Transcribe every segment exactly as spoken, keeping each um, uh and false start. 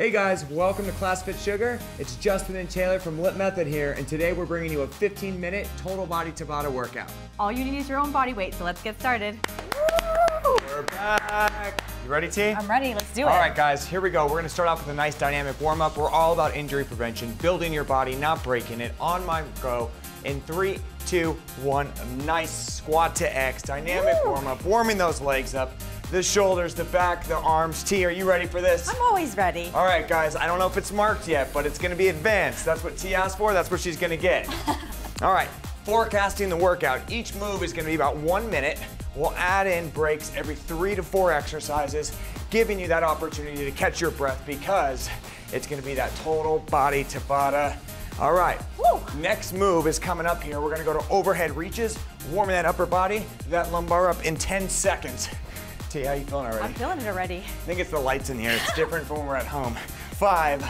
Hey guys, welcome to Class FitSugar. It's Justin and Taylor from Lit Method here, and today we're bringing you a fifteen minute total body Tabata workout. All you need is your own body weight, so let's get started. Woo! We're back. You ready, T? I'm ready, let's do it. All right guys, here we go. We're gonna start off with a nice dynamic warm up. We're all about injury prevention, building your body, not breaking it. On my go, in three, two, one, a nice squat to X, dynamic Woo! warm up, warming those legs up. The shoulders, the back, the arms. T, are you ready for this? I'm always ready. All right, guys, I don't know if it's marked yet, but it's gonna be advanced. That's what T asked for, that's what she's gonna get. All right, forecasting the workout. Each move is gonna be about one minute. We'll add in breaks every three to four exercises, giving you that opportunity to catch your breath because it's gonna be that total body Tabata. All right, Woo. next move is coming up here. We're gonna go to overhead reaches, warming that upper body, that lumbar up in ten seconds. T, how you feeling already? I'm feeling it already. I think it's the lights in here. It's different from when we're at home. Five,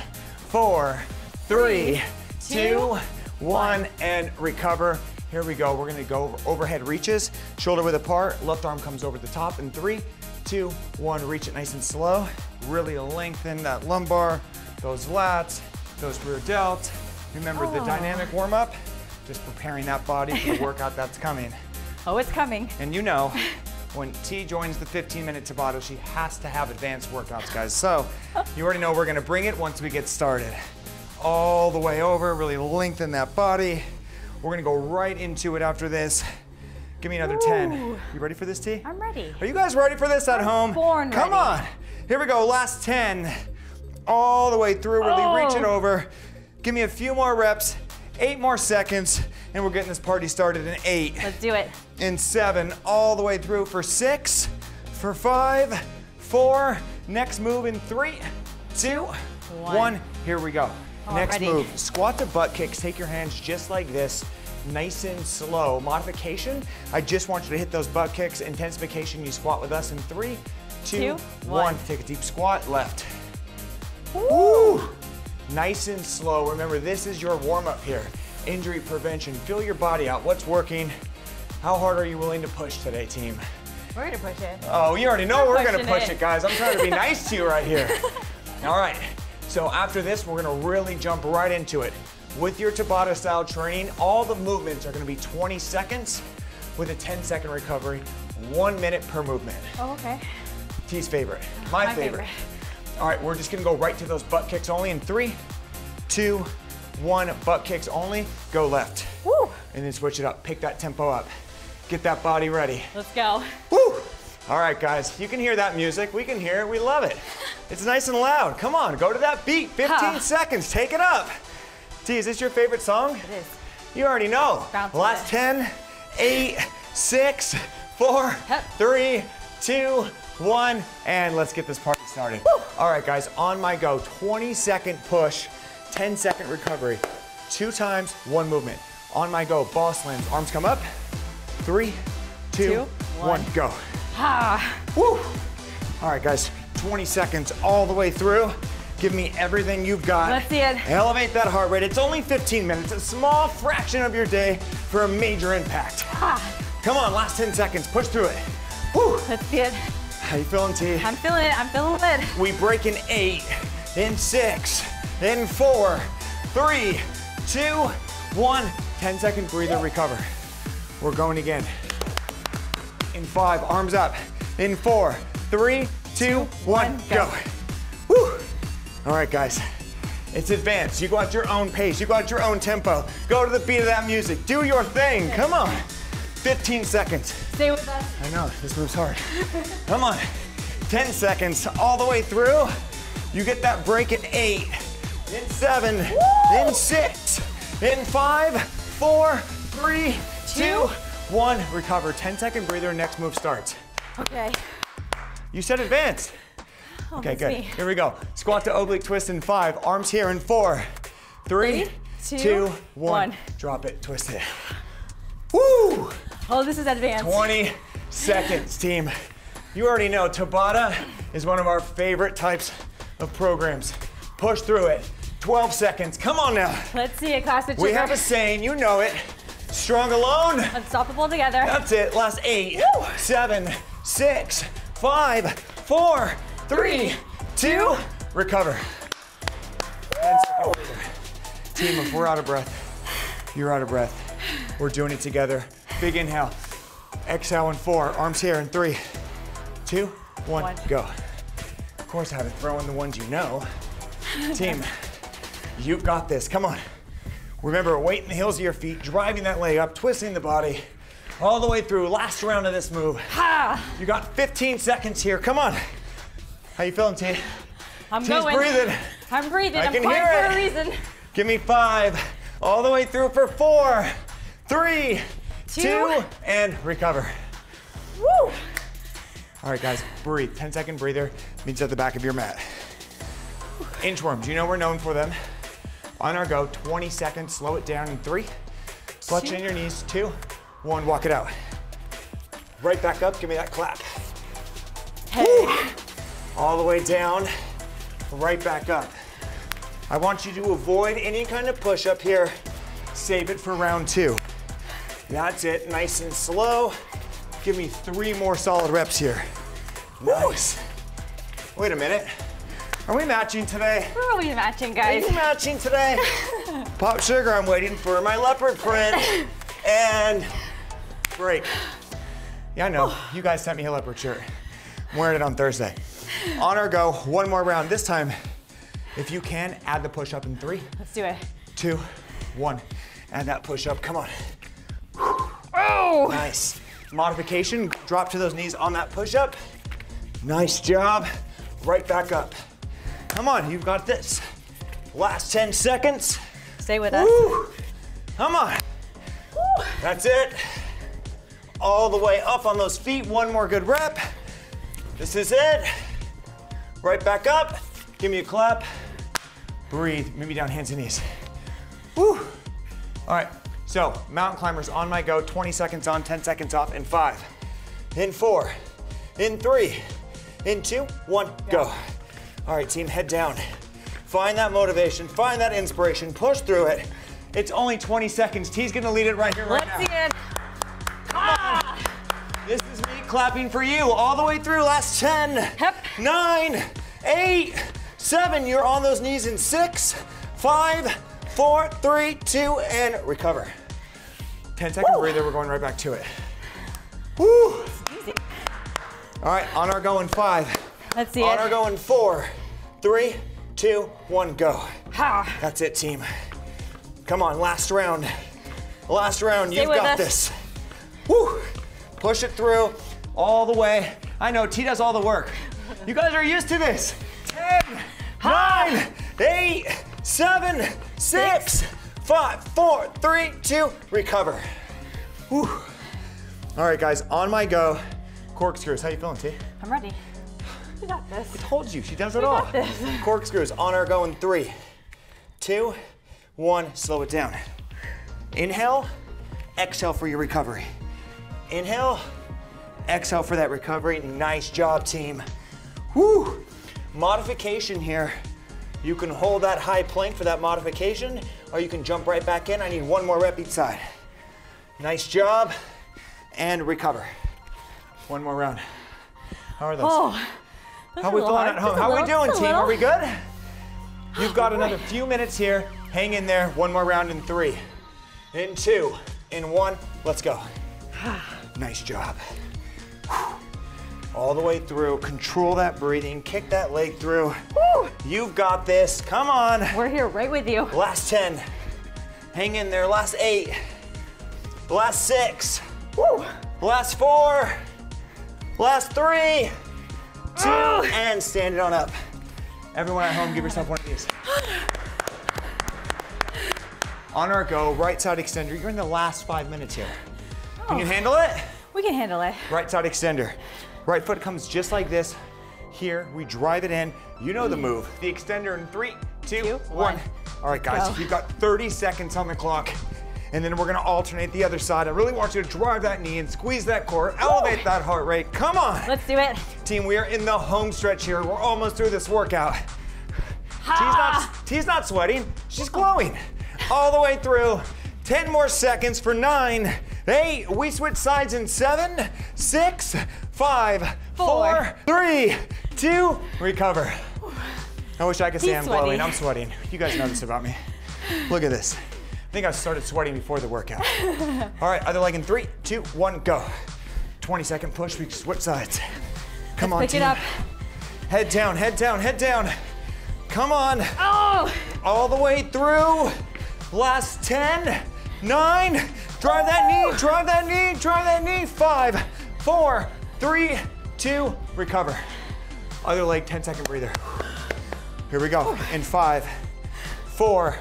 four, three, three two, two, one, and recover. Here we go. We're gonna go over overhead reaches, shoulder width apart, left arm comes over the top, and three, two, one, reach it nice and slow. Really lengthen that lumbar, those lats, those rear delts. Remember oh. the dynamic warm-up, just preparing that body for the workout that's coming. Oh, it's coming. And you know, when T joins the fifteen minute Tabata, she has to have advanced workouts, guys. So you already know we're gonna bring it once we get started. All the way over, really lengthen that body. We're gonna go right into it after this. Give me another Ooh. ten. You ready for this, T? I'm ready. Are you guys ready for this at I'm home? Born Come ready. on. Here we go, last ten. All the way through, really oh. reach it over. Give me a few more reps, eight more seconds, and we're getting this party started in eight. Let's do it. In seven, all the way through for six, for five, four. Next move in three, two, one. one. Here we go. Already. Next move, squat to butt kicks. Take your hands just like this, nice and slow. Modification, I just want you to hit those butt kicks. Intensification, you squat with us in three, two, two one. one. Take a deep squat, left. Woo! Woo. Nice and slow. Remember, this is your warm up here. Injury prevention, feel your body out. What's working? How hard are you willing to push today, team? We're gonna push it. Oh, you already know we're, we're gonna push it. it, guys. I'm trying to be nice to you right here. All right, so after this, we're gonna really jump right into it. With your Tabata style training, all the movements are gonna be twenty seconds with a ten second recovery, one minute per movement. Oh, okay. T's favorite, my, my favorite. favorite. All right, we're just gonna go right to those butt kicks only in three, two, one, butt kicks only, go left. Woo. And then switch it up, pick that tempo up. Get that body ready. Let's go. Woo! All right, guys, you can hear that music. We can hear it, we love it. It's nice and loud, come on, go to that beat, fifteen huh. seconds, take it up. T, is this your favorite song? It is. You already know. Last ten, eight, six, four, yep. three, two, one, and let's get this party started. Woo. All right, guys, on my go, twenty second push, ten second recovery, two times, one movement. On my go, ball slams, arms come up. Three, two, two one. one, go. Ah. Woo. All right, guys, twenty seconds all the way through. Give me everything you've got. Let's see it. Elevate that heart rate. It's only fifteen minutes, a small fraction of your day for a major impact. Ah. Come on, last ten seconds, push through it. Woo. Let's see it. How you feeling, T? I'm feeling it, I'm feeling it. We break in eight, in six, in four, three, two, one. ten second breather, recover. We're going again. In five, arms up. In four, three, two, one, go. go. Woo. All right, guys, it's advanced. You go at your own pace. You go at your own tempo. Go to the beat of that music. Do your thing, come on. fifteen seconds. Stay with us. I know, this moves hard. Come on, ten seconds all the way through. You get that break at eight, then seven, Woo. then six, then five, four, three, two, one, recover. ten second breather, next move starts. Okay. You said advance. Oh, okay, good. Me. Here we go. Squat to oblique twist in five, arms here in four, three, three two, two one. one. Drop it, twist it. Woo! Oh, this is advanced. twenty seconds, team. You already know Tabata is one of our favorite types of programs. Push through it. twelve seconds, come on now. Let's see it, Class FitSugar. We have a saying, you know it. Strong alone. Unstoppable together. That's it, last eight, Woo. seven, six, five, four, three, two, recover. Oh. Team, if we're out of breath, you're out of breath. We're doing it together. Big inhale. Exhale in four. Arms here in three, two, one, one. Go. Of course, I had to throw in the ones you know. Team, you got this. Come on. Remember, weight in the heels of your feet, driving that leg up, twisting the body, all the way through. Last round of this move. Ha! You got fifteen seconds here. Come on. How you feeling, team? I'm Team's going. breathing. I'm breathing. I I'm can hear for it. A reason. Give me five. All the way through for four, three, two, two and recover. Woo! All right, guys, breathe. ten second breather means at the back of your mat. Inchworms, you know we're known for them. On our go, twenty seconds, slow it down in three. Clutch in your knees, two, one, walk it out. Right back up, give me that clap. Hey. Woo. All the way down, right back up. I want you to avoid any kind of push-up here. Save it for round two. That's it, nice and slow. Give me three more solid reps here. Nice. Woo. Wait a minute. Are we matching today? We're always matching, guys. Are we matching today? Pop Sugar, I'm waiting for my leopard print. And break. Yeah, I know. You guys sent me a leopard shirt. I'm wearing it on Thursday. On our go, one more round. This time, if you can, add the push-up in three. Let's do it. Two, one. Add that push-up. Come on. Oh! Nice. Modification. Drop to those knees on that push-up. Nice job. Right back up. Come on, you've got this. Last ten seconds. Stay with Woo. us. Come on. Woo. That's it. All the way up on those feet. One more good rep. This is it. Right back up. Give me a clap. Breathe. Maybe down hands and knees. Woo. All right. So, mountain climbers on my go. twenty seconds on, ten seconds off, in five, in four, in three, in two, one, yeah. go. All right, team, head down. Find that motivation, find that inspiration, push through it. It's only twenty seconds. T's gonna lead it right here, right Let's now. Let's see it. Ah! This is me clapping for you all the way through. Last ten, Hep. nine, eight, seven. You're on those knees in six, five, four, three, two, and recover. ten second Woo. breather, we're going right back to it. Woo! Easy. All right, on our go in five. Let's see on it. On our go in four, three, two, one, go. Ha. That's it, team. Come on, last round. Last round, Stay you've got us. this. Woo! Push it through, all the way. I know, T does all the work. You guys are used to this. Ten, ha. nine, eight, seven, six, six, five, four, three, two, recover. Woo! All right, guys, on my go, corkscrews. How you feeling, T? I'm ready. You got this. I told you, she does it all. Corkscrews, on our go in three, two, one, slow it down. Inhale, exhale for your recovery. Inhale, exhale for that recovery. Nice job, team. Woo! Modification here. You can hold that high plank for that modification, or you can jump right back in. I need one more rep each side. Nice job, and recover. One more round. How are those? Oh. That's How are we feeling at home? How are we doing, team? Are we good? You've got another few minutes here. Hang in there. One more round in three, in two, in one. Let's go. Nice job. All the way through. Control that breathing. Kick that leg through. Woo. You've got this. Come on. We're here right with you. Last ten. Hang in there. Last eight. Last six. Woo. Last four. Last three. Two, and stand it on up. Everyone at home, give yourself one of these. On our go, right side extender. You're in the last five minutes here. Oh. Can you handle it? We can handle it. Right side extender. Right foot comes just like this. Here, we drive it in. You know the move. The extender in three, two, two one. one. All right, guys, go. You've got thirty seconds on the clock. And then we're gonna alternate the other side. I really want you to drive that knee and squeeze that core, elevate that heart rate. Come on. Let's do it. Team, we are in the home stretch here. We're almost through this workout. Ha. T's not, T's not sweating, she's glowing. All the way through. ten more seconds for nine, eight, we switch sides in seven, six, five, four, four three, two, recover. I wish I could say He's I'm sweaty. Glowing. I'm sweating. You guys know this about me. Look at this. I think I started sweating before the workout. All right, other leg in three, two, one, go. twenty second push, we switch sides. Come Let's on, pick team. It up. Head down, head down, head down. Come on. Oh! All the way through. Last ten, nine. Drive that knee, drive that knee, drive that knee. Five, four, three, two, recover. Other leg, ten second breather. Here we go, in five, four,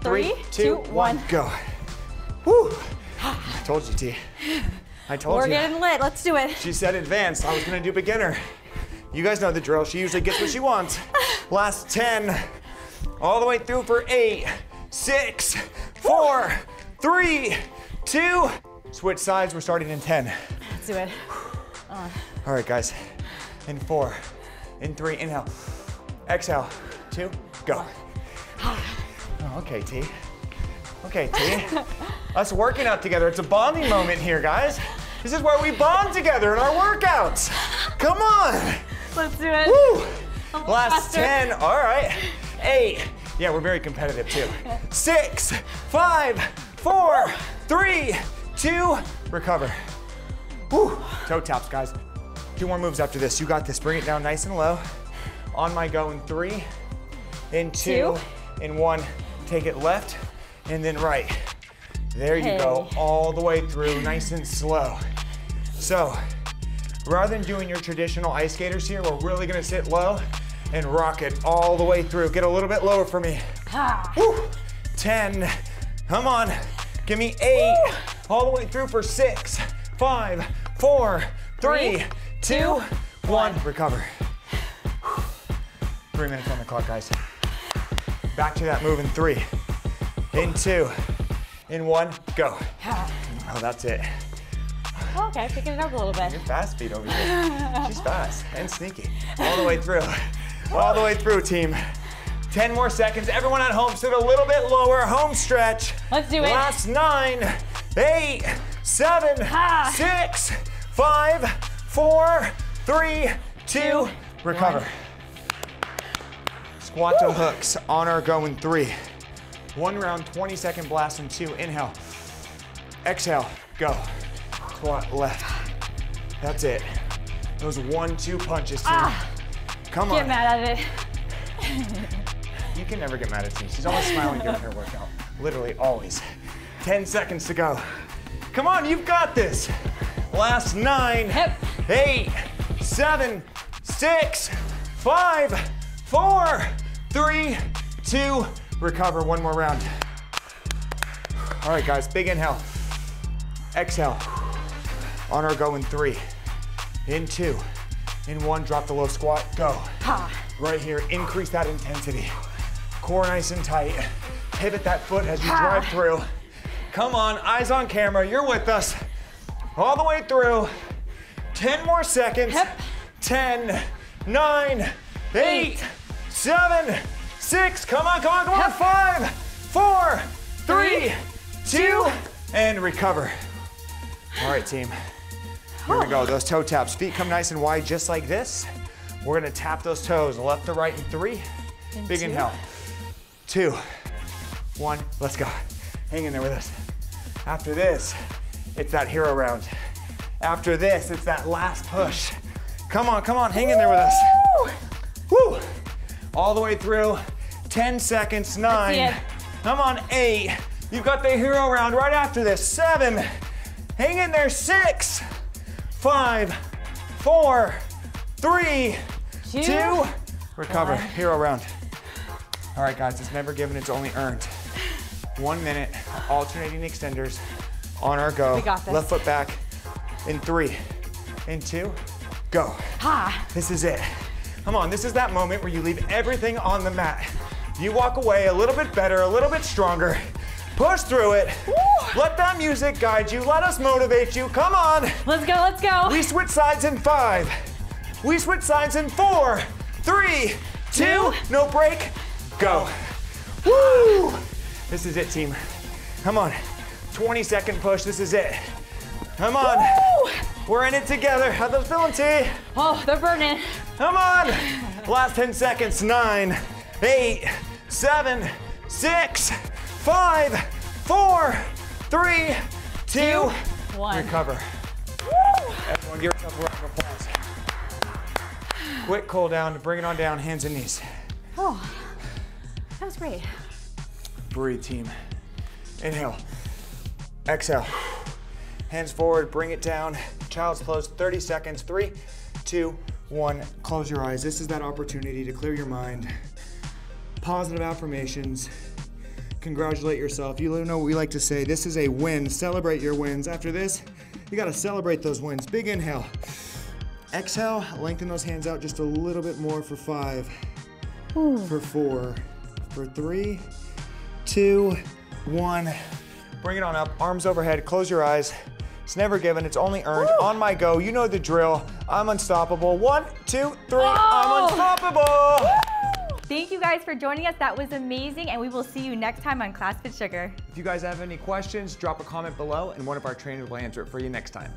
Three, two, one, go. Woo! I told you, T. I told you. We're getting lit. Let's do it. She said advanced. I was gonna do beginner. You guys know the drill. She usually gets what she wants. Last ten, all the way through for eight, six, four, three, two. Switch sides. We're starting in ten. Let's do it. On. All right, guys. In four, in three, inhale, exhale, two, go. Okay, T. Okay, T. Us working out together. It's a bonding moment here, guys. This is where we bond together in our workouts. Come on. Let's do it. Woo. Last ten. All right. Eight. Yeah, we're very competitive too. Six, five, four, three, two. Recover. Woo. Toe taps, guys. Two more moves after this. You got this. Bring it down nice and low. On my go in three, in two, two. in one. Take it left and then right. There you hey. go, all the way through, nice and slow. So, rather than doing your traditional ice skaters here, we're really gonna sit low and rock it all the way through. Get a little bit lower for me. Ah. Woo. ten, come on, give me eight, Woo. all the way through for six, five, four, three, three two, two, one. one. Recover. Whew. Three minutes on the clock, guys. Back to that move in three, in two, in one, go. Oh, that's it. Okay, picking it up a little bit. You're fast feet over here. She's fast and sneaky. All the way through, all the way through, team. ten more seconds. Everyone at home, sit a little bit lower. Home stretch. Let's do it. Last nine, eight, seven, ah. six, five, four, three, two, two recover. One. Squat to hooks on our go in three. One round, twenty second blast in two. Inhale, exhale, go. Squat left. That's it. Those one, two punches, team. Ah, Come on. Get mad at it. You can never get mad at T. She's always smiling during her workout. Literally always. ten seconds to go. Come on, you've got this. Last nine, Hip. eight, seven, six, five, four, three, two, recover. One more round. All right, guys, big inhale. Exhale. On our go in three, in two, in one, drop the low squat, go. Right here, increase that intensity. Core nice and tight. Pivot that foot as you drive through. Come on, eyes on camera, you're with us. All the way through. ten more seconds. Yep. ten, nine, eight, seven, six, come on, come on, come on, five, four, three, two, and recover. All right, team, here we go, those toe taps. Feet come nice and wide just like this. We're gonna tap those toes, left to right in three, and big two. inhale. Two, one, let's go. Hang in there with us. After this, it's that hero round. After this, it's that last push. Come on, come on, hang in there with us. Woo. All the way through, ten seconds, nine, come on, eight. You've got the hero round right after this, seven, hang in there, six, five, four, three, two, two. recover, One. hero round. All right, guys, it's never given, it's only earned. One minute, alternating extenders on our go. We got this. Left foot back in three, in two, go. Ha. This is it. Come on, this is that moment where you leave everything on the mat. You walk away a little bit better, a little bit stronger. Push through it. Woo. Let that music guide you. Let us motivate you. Come on. Let's go, let's go. We switch sides in five. We switch sides in four, three, two, two. no break, go. Woo! This is it, team. Come on. twenty second push, this is it. Come on. Woo. We're in it together. How those feeling, T? Oh, they're burning. Come on. Last ten seconds. Nine, eight, seven, six, five, four, three, two, one. Recover. Woo. Everyone give yourself a round of applause. Quick cool down to bring it on down, hands and knees. Oh, that was great. Breathe, team. Inhale, exhale. Hands forward, bring it down. Child's pose, thirty seconds. Three, two, one. Close your eyes. This is that opportunity to clear your mind. Positive affirmations. Congratulate yourself. You know what we like to say. This is a win. Celebrate your wins. After this, you gotta celebrate those wins. Big inhale. Exhale, lengthen those hands out just a little bit more for five, ooh, for four, for three, two, one. Bring it on up, arms overhead, close your eyes. It's never given, it's only earned. Woo. On my go, you know the drill. I'm unstoppable. One, two, three, whoa, I'm unstoppable. Woo. Thank you guys for joining us. That was amazing, and we will see you next time on Class FitSugar. If you guys have any questions, drop a comment below, and one of our trainers will answer it for you next time.